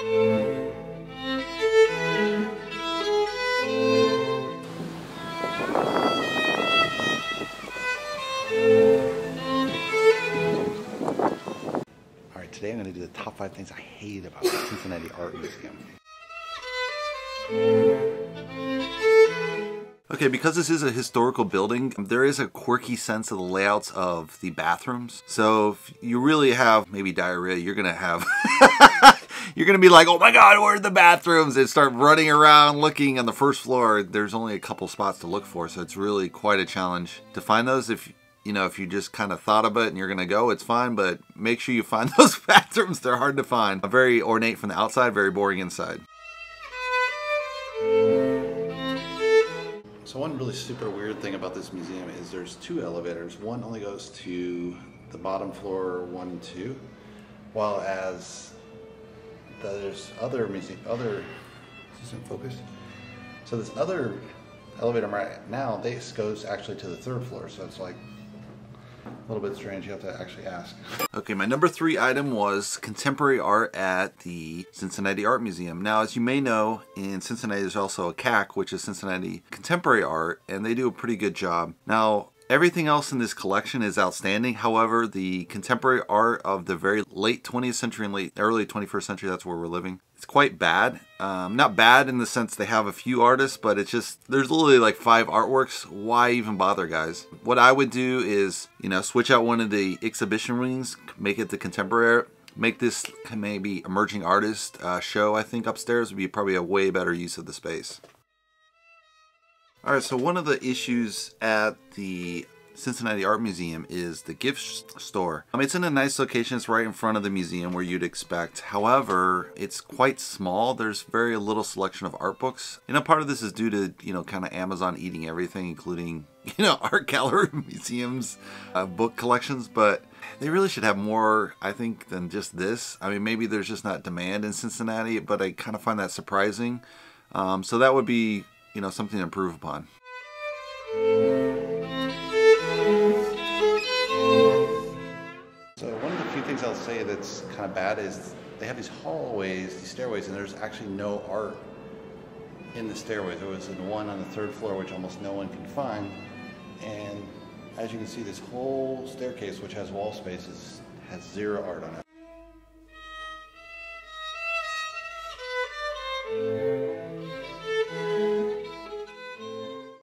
Today I'm going to do the top 5 things I hate about the Cincinnati Art Museum. Okay, because this is a historical building, there is a quirky sense of the layouts of the bathrooms. So if you really have maybe diarrhea, you're going to have... You're going to be like, oh my God, where are the bathrooms? And start running around looking on the first floor. There's only a couple spots to look for, so it's really quite a challenge to find those. If you just kind of thought of it and you're gonna go, it's fine, but make sure you find those bathrooms. They're hard to find. Very ornate from the outside, very boring inside. So one really super weird thing about this museum is there's 2 elevators. One only goes to the bottom floor 1 and 2, while as there's this other elevator right now, this goes actually to the 3rd floor, so it's like a little bit strange. You have to actually ask. Okay, my number 3 item was contemporary art at the Cincinnati Art Museum. Now, as you may know, in Cincinnati there's also a CAC, which is Cincinnati Contemporary Art, and they do a pretty good job. Now, everything else in this collection is outstanding. However, the contemporary art of the very late 20th century and late early 21st century, that's where we're living, it's quite bad. Not bad in the sense they have a few artists, but it's just, there's literally like 5 artworks. Why even bother, guys? What I would do is, switch out one of the exhibition wings, make it the contemporary, make this maybe emerging artist show, I think upstairs would be probably a way better use of the space. All right, so one of the issues at the Cincinnati Art Museum is the gift store. It's in a nice location. It's right in front of the museum where you'd expect. However, it's quite small. There's very little selection of art books. And a part of this is due to, kind of Amazon eating everything, including, art gallery museums, book collections. But they really should have more, I think, than just this. I mean, maybe there's just not demand in Cincinnati, but I kind of find that surprising. So that would be, something to improve upon. I'll say that's kind of bad is they have these hallways, these stairways, and there's actually no art in the stairways. There was one on the 3rd floor which almost no one can find, and as you can see, this whole staircase, which has wall spaces, has 0 art on it.